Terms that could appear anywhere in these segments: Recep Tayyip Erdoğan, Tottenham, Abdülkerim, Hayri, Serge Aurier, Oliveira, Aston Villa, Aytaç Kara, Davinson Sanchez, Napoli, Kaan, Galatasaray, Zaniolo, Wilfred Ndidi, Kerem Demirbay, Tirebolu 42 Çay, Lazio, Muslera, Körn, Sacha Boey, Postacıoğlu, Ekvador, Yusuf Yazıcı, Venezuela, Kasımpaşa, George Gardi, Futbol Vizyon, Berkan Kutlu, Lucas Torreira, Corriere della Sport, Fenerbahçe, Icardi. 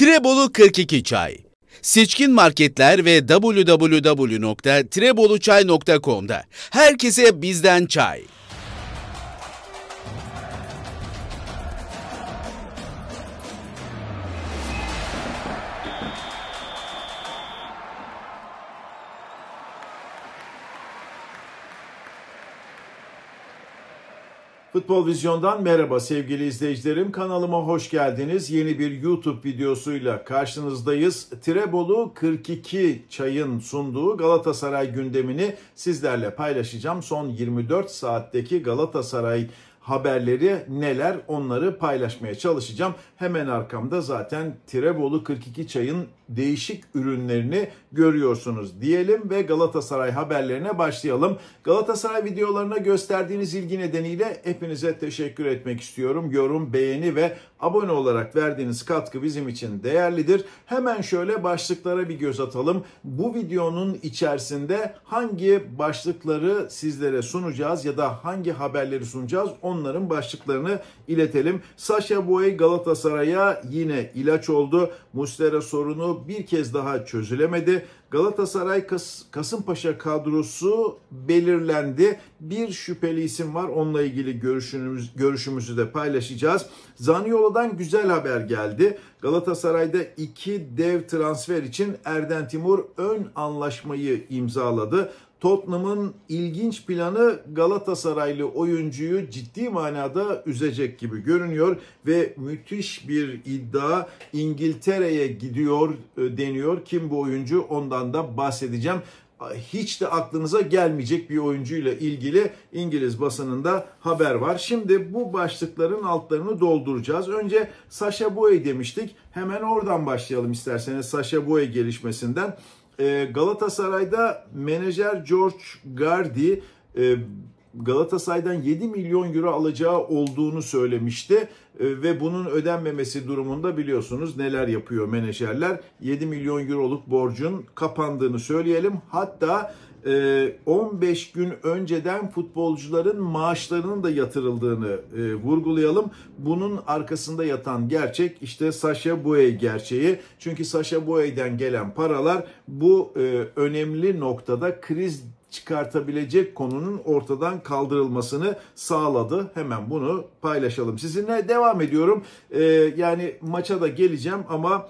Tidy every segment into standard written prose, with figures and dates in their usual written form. Tirebolu 42 Çay. Seçkin marketler ve www.tireboluçay.com'da. Herkese bizden çay. Futbol Vizyon'dan merhaba sevgili izleyicilerim. Kanalıma hoş geldiniz. Yeni bir YouTube videosuyla karşınızdayız. Tirebolu 42 Çay'ın sunduğu Galatasaray gündemini sizlerle paylaşacağım. Son 24 saatteki Galatasaray haberleri neler, onları paylaşmaya çalışacağım. Hemen arkamda zaten Tirebolu 42 Çay'ın değişik ürünlerini görüyorsunuz diyelim ve Galatasaray haberlerine başlayalım. Galatasaray videolarına gösterdiğiniz ilgi nedeniyle hepinize teşekkür etmek istiyorum. Yorum, beğeni ve abone olarak verdiğiniz katkı bizim için değerlidir. Hemen şöyle başlıklara bir göz atalım. Bu videonun içerisinde hangi başlıkları sizlere sunacağız ya da hangi haberleri sunacağız, onların başlıklarını iletelim. Sacha Boey Galatasaray'a yine ilaç oldu. Muslera sorunu bir kez daha çözülemedi. Galatasaray Kasımpaşa kadrosu belirlendi. Bir şüpheli isim var. Onunla ilgili görüşümüzü de paylaşacağız. Zaniolo'dan güzel haber geldi. Galatasaray'da iki dev transfer için Erden Timur ön anlaşmayı imzaladı. Tottenham'ın ilginç planı Galatasaraylı oyuncuyu ciddi manada üzecek gibi görünüyor ve müthiş bir iddia İngiltere'ye gidiyor deniyor. Kim bu oyuncu? Ondan da bahsedeceğim. Hiç de aklınıza gelmeyecek bir oyuncuyla ilgili İngiliz basınında haber var. Şimdi bu başlıkların altlarını dolduracağız. Önce Sacha Boey demiştik. Hemen oradan başlayalım isterseniz, Sacha Boey gelişmesinden. Galatasaray'da menajer George Gardi Galatasaray'dan 7 milyon euro alacağı olduğunu söylemişti ve bunun ödenmemesi durumunda biliyorsunuz neler yapıyor menajerler. 7 milyon euroluk borcun kapandığını söyleyelim. Hatta 15 gün önceden futbolcuların maaşlarının da yatırıldığını vurgulayalım. Bunun arkasında yatan gerçek işte Sacha Boey gerçeği. Çünkü Sacha Boey'den gelen paralar bu önemli noktada kriz çıkartabilecek konunun ortadan kaldırılmasını sağladı. Hemen bunu paylaşalım. Sizinle devam ediyorum. Yani maça da geleceğim ama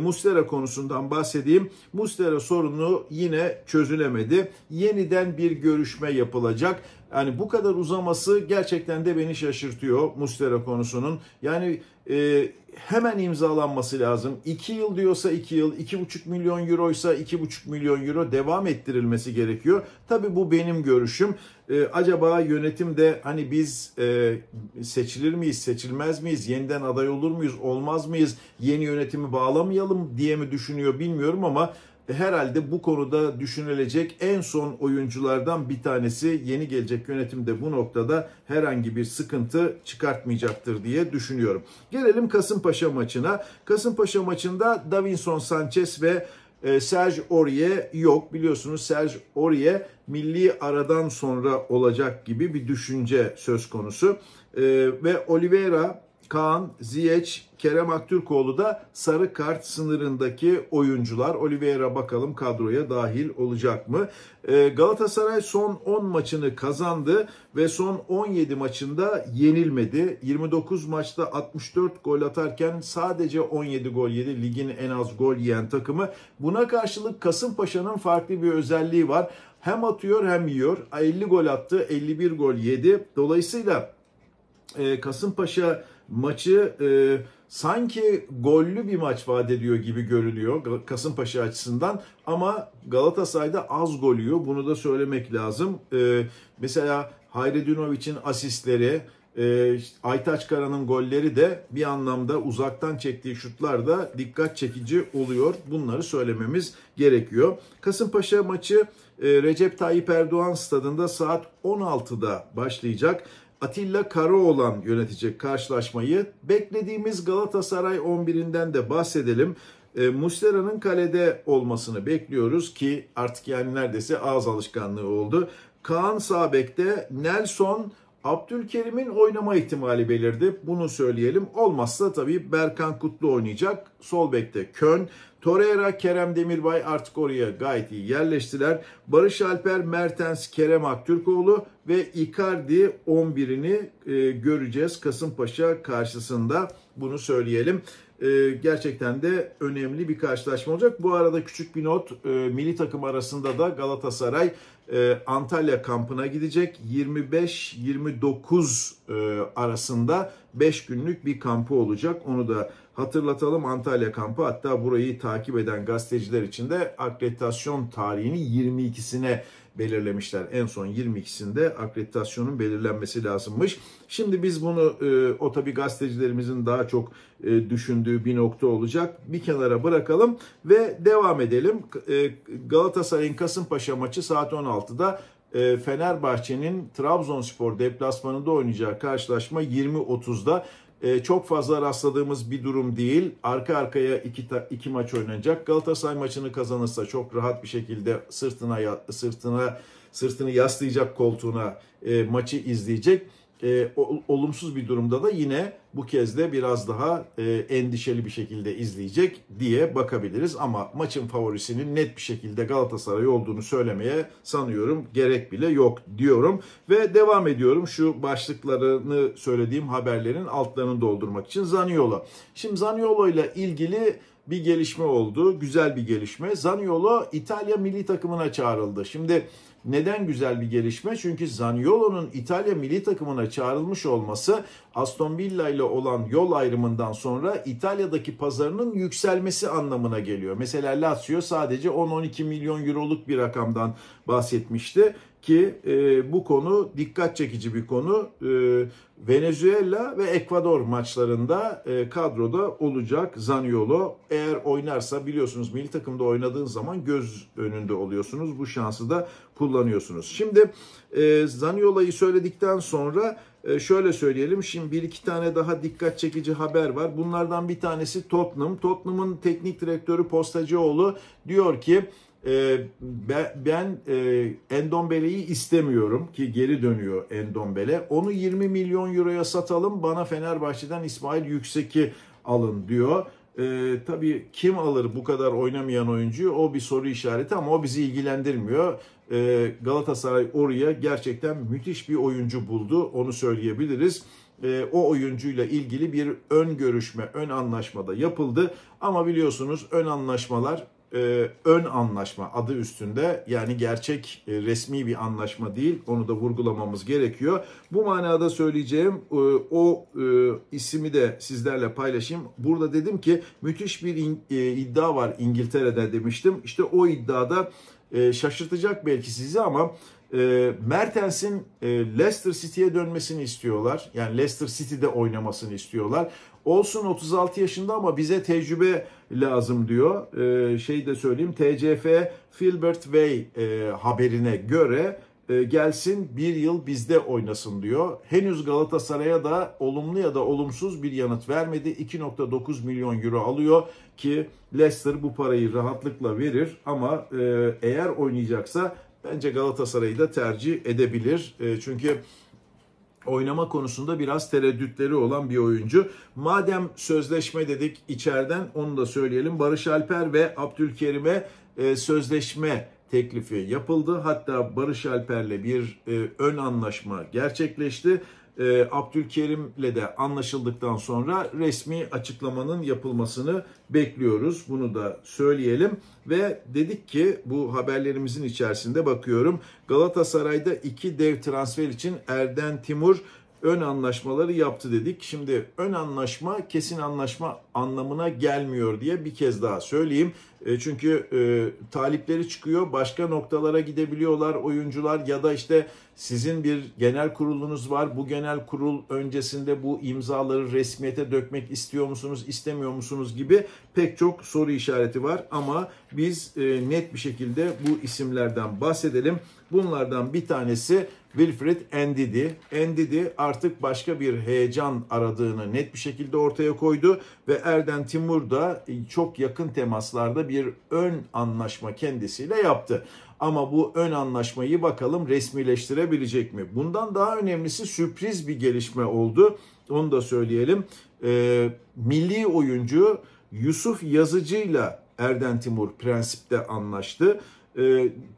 Muslera konusundan bahsedeyim. Muslera sorunu yine çözülemedi. Yeniden bir görüşme yapılacak. Yani bu kadar uzaması gerçekten de beni şaşırtıyor Muslera konusunun. Yani hemen imzalanması lazım. 2 yıl diyorsa 2 yıl, 2,5 milyon euroysa 2,5 milyon euro devam ettirilmesi gerekiyor. Tabii bu benim görüşüm. Acaba yönetim de hani biz seçilir miyiz, seçilmez miyiz, yeniden aday olur muyuz, olmaz mıyız, yeni yönetimi bağlamayalım diye mi düşünüyor bilmiyorum ama herhalde bu konuda düşünülecek en son oyunculardan bir tanesi. Yeni gelecek yönetim de bu noktada herhangi bir sıkıntı çıkartmayacaktır diye düşünüyorum. Gelelim Kasımpaşa maçına. Kasımpaşa maçında Davinson Sanchez ve Serge Aurier yok. Biliyorsunuz Serge Aurier milli aradan sonra olacak gibi bir düşünce söz konusu. Ve Oliveira, Kaan, Ziyech, Kerem Aktürkoğlu da sarı kart sınırındaki oyuncular. Oliveira bakalım kadroya dahil olacak mı? Galatasaray son 10 maçını kazandı ve son 17 maçında yenilmedi. 29 maçta 64 gol atarken sadece 17 gol yedi. Ligin en az gol yiyen takımı. Buna karşılık Kasımpaşa'nın farklı bir özelliği var. Hem atıyor hem yiyor. 50 gol attı, 51 gol yedi. Dolayısıyla Kasımpaşa maçı sanki gollü bir maç vaat ediyor gibi görünüyor Kasımpaşa açısından ama Galatasaray'da az gol yiyor. Bunu da söylemek lazım. Mesela Hayri asistleri, Aytaç Kara'nın golleri de bir anlamda uzaktan çektiği şutlar da dikkat çekici oluyor. Bunları söylememiz gerekiyor. Kasımpaşa maçı Recep Tayyip Erdoğan stadında saat 16'da başlayacak. Atilla Karaoğlan yönetecek karşılaşmayı. Beklediğimiz Galatasaray 11'inden de bahsedelim. Muslera'nın kalede olmasını bekliyoruz ki artık yani neredeyse ağız alışkanlığı oldu. Kaan sağ bekte, Nelson, Abdülkerim'in oynama ihtimali belirdi. Bunu söyleyelim. Olmazsa tabii Berkan Kutlu oynayacak. Sol bekte Körn. Torreira, Kerem Demirbay artık oraya gayet iyi yerleştiler. Barış Alper, Mertens, Kerem Aktürkoğlu ve Icardi 11'ini göreceğiz Kasımpaşa karşısında. Bunu söyleyelim. Gerçekten de önemli bir karşılaşma olacak. Bu arada küçük bir not. Milli takım arasında da Galatasaray Antalya kampına gidecek. 25-29 arasında 5 günlük bir kampı olacak. Onu da hatırlatalım. Antalya kampı, hatta burayı takip eden gazeteciler için de akreditasyon tarihini 22'sine belirlemişler. En son 22'sinde akreditasyonun belirlenmesi lazımmış. Şimdi biz bunu o tabii gazetecilerimizin daha çok düşündüğü bir nokta olacak. Bir kenara bırakalım ve devam edelim. Galatasaray'ın Kasımpaşa maçı saat 16'da. Fenerbahçe'nin Trabzonspor deplasmanında oynayacağı karşılaşma 20.30'da. Çok fazla rastladığımız bir durum değil. Arka arkaya iki maç oynanacak. Galatasaray maçını kazanırsa çok rahat bir şekilde sırtını yaslayacak koltuğuna maçı izleyecek. Olumsuz bir durumda da yine bu kez de biraz daha endişeli bir şekilde izleyecek diye bakabiliriz. Ama maçın favorisinin net bir şekilde Galatasaray olduğunu söylemeye sanıyorum gerek bile yok diyorum. Ve devam ediyorum şu başlıklarını söylediğim haberlerin altlarını doldurmak için. Zaniolo. Şimdi Zaniolo ile ilgili bir gelişme oldu. Güzel bir gelişme. Zaniolo İtalya milli takımına çağrıldı. Şimdi neden güzel bir gelişme? Çünkü Zaniolo'nun İtalya milli takımına çağrılmış olması Aston Villa ile olan yol ayrımından sonra İtalya'daki pazarının yükselmesi anlamına geliyor. Mesela Lazio sadece 10-12 milyon euroluk bir rakamdan bahsetmişti ki bu konu dikkat çekici bir konu. Venezuela ve Ekvador maçlarında kadroda olacak Zaniolo. Eğer oynarsa biliyorsunuz milli takımda oynadığınız zaman göz önünde oluyorsunuz. Bu şansı da kullanıyorsunuz. Şimdi Zaniolo'yu söyledikten sonra şöyle söyleyelim. Şimdi bir iki tane daha dikkat çekici haber var. Bunlardan bir tanesi Tottenham. Tottenham'ın teknik direktörü Postacıoğlu diyor ki ben Endombele'yi istemiyorum ki geri dönüyor Endombele. Onu 20 milyon euroya satalım, bana Fenerbahçe'den İsmail Yüksek'i alın diyor. Tabii kim alır bu kadar oynamayan oyuncuyu, o bir soru işareti ama o bizi ilgilendirmiyor. Galatasaray oraya gerçekten müthiş bir oyuncu buldu, onu söyleyebiliriz. O oyuncuyla ilgili bir ön görüşme, ön anlaşmada yapıldı ama biliyorsunuz ön anlaşmalar ön anlaşma adı üstünde, yani gerçek resmi bir anlaşma değil, onu da vurgulamamız gerekiyor. Bu manada söyleyeceğim o ismi de sizlerle paylaşayım. Burada dedim ki müthiş bir iddia var İngiltere'de demiştim. İşte o iddiada şaşırtacak belki sizi ama Mertens'in Leicester City'ye dönmesini istiyorlar. Yani Leicester City'de oynamasını istiyorlar. Olsun 36 yaşında ama bize tecrübe lazım diyor. Şeyi de söyleyeyim, TCF Filbert Way haberine göre gelsin bir yıl bizde oynasın diyor. Henüz Galatasaray'a da olumlu ya da olumsuz bir yanıt vermedi. 2.9 milyon euro alıyor ki Leicester bu parayı rahatlıkla verir ama eğer oynayacaksa bence Galatasaray'ı da tercih edebilir. Çünkü oynama konusunda biraz tereddütleri olan bir oyuncu. Madem sözleşme dedik içeriden, onu da söyleyelim. Barış Alper ve Abdülkerim'e sözleşme teklifi yapıldı. Hatta Barış Alper'le bir ön anlaşma gerçekleşti. Abdülkerim'le de anlaşıldıktan sonra resmi açıklamanın yapılmasını bekliyoruz. Bunu da söyleyelim ve dedik ki bu haberlerimizin içerisinde bakıyorum. Galatasaray'da iki dev transfer için Erden Timur ön anlaşmaları yaptı dedik. Şimdi ön anlaşma kesin anlaşma anlamına gelmiyor diye bir kez daha söyleyeyim. Çünkü talipleri çıkıyor, başka noktalara gidebiliyorlar oyuncular ya da işte sizin bir genel kurulunuz var. Bu genel kurul öncesinde bu imzaları resmiyete dökmek istiyor musunuz, istemiyor musunuz gibi pek çok soru işareti var. Ama biz net bir şekilde bu isimlerden bahsedelim. Bunlardan bir tanesi Wilfred Ndidi. Ndidi artık başka bir heyecan aradığını net bir şekilde ortaya koydu ve Erden Timur da çok yakın temaslarda bir ön anlaşma kendisiyle yaptı. Ama bu ön anlaşmayı bakalım resmileştirebilecek mi? Bundan daha önemlisi sürpriz bir gelişme oldu. Onu da söyleyelim. Milli oyuncu Yusuf Yazıcı'yla Erden Timur prensipte anlaştı.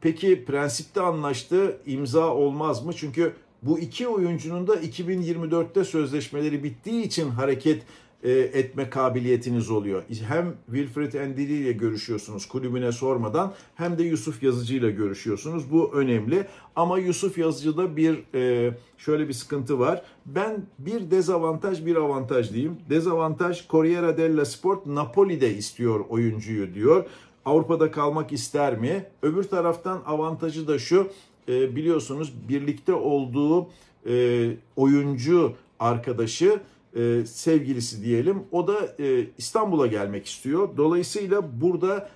Peki prensipte anlaştı, imza olmaz mı? Çünkü bu iki oyuncunun da 2024'te sözleşmeleri bittiği için hareket etme kabiliyetiniz oluyor. Hem Wilfred Ndidi ile görüşüyorsunuz kulübüne sormadan, hem de Yusuf Yazıcı ile görüşüyorsunuz. Bu önemli. Ama Yusuf Yazıcı'da şöyle bir sıkıntı var. Ben bir dezavantaj bir avantaj diyeyim. Dezavantaj, Corriere della Sport Napoli'de istiyor oyuncuyu diyor. Avrupa'da kalmak ister mi? Öbür taraftan avantajı da şu. Biliyorsunuz birlikte olduğu oyuncu arkadaşı, sevgilisi diyelim, o da İstanbul'a gelmek istiyor. Dolayısıyla burada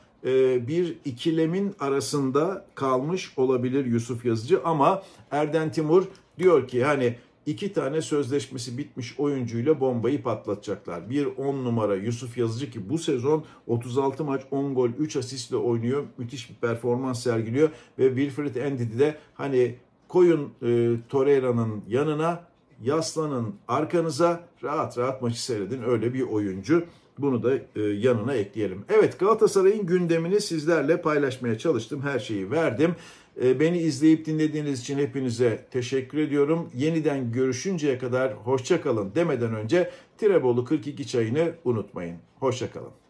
bir ikilemin arasında kalmış olabilir Yusuf Yazıcı. Ama Erden Timur diyor ki hani iki tane sözleşmesi bitmiş oyuncuyla bombayı patlatacaklar. Bir 10 numara Yusuf Yazıcı ki bu sezon 36 maç 10 gol 3 asistle oynuyor. Müthiş bir performans sergiliyor ve Wilfred Ndidi de hani koyun Torreira'nın yanına, yaslanın arkanıza, rahat rahat maçı seyredin, öyle bir oyuncu. Bunu da yanına ekleyelim. Evet, Galatasaray'ın gündemini sizlerle paylaşmaya çalıştım. Her şeyi verdim. Beni izleyip dinlediğiniz için hepinize teşekkür ediyorum. Yeniden görüşünceye kadar hoşça kalın demeden önce Tirebolu 42 çayını unutmayın. Hoşça kalın.